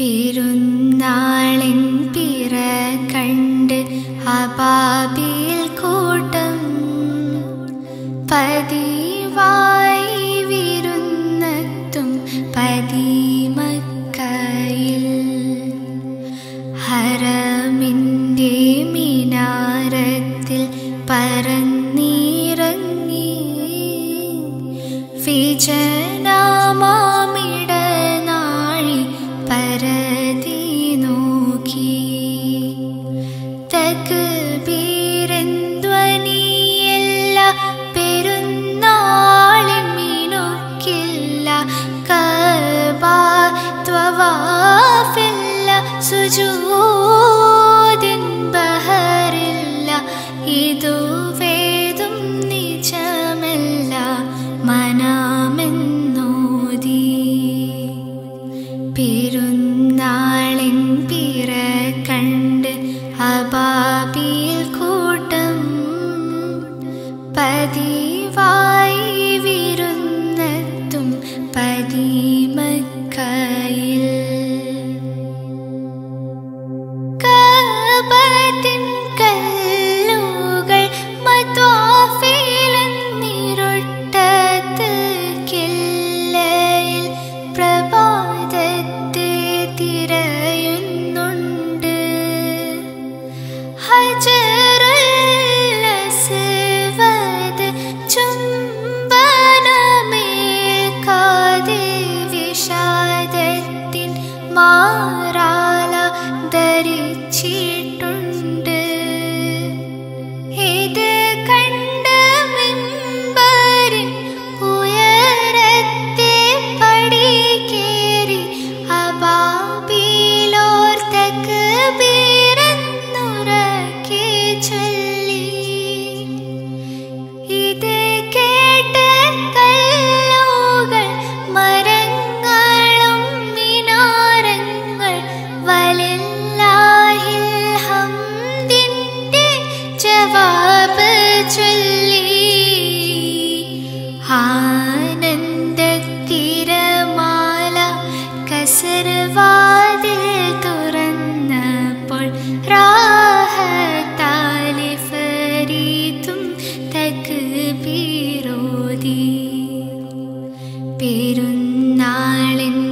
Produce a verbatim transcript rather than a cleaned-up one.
പെരുന്നാളിൻ പിറ കണ്ട് അബാബീൽ കൂട്ടം പതിവായി വിരുന്നെത്തും പതിമക്കയിൽ ഹറമിൻ്റെ മിനാരത്തിൽ പറന്നിറങ്ങി വിജനാമാ സുജൂദിൻ ബഹറില്ല ഇതു വേദം നിജമല്ല മനമെന്നോതി പെരുന്നാളിൻ പിറ കണ്ട് അബാബീൽ കൂട്ടം പതിവായി വിരുന്നെത്തും പതിമക്കയിൽ പെരുന്നാളിൻ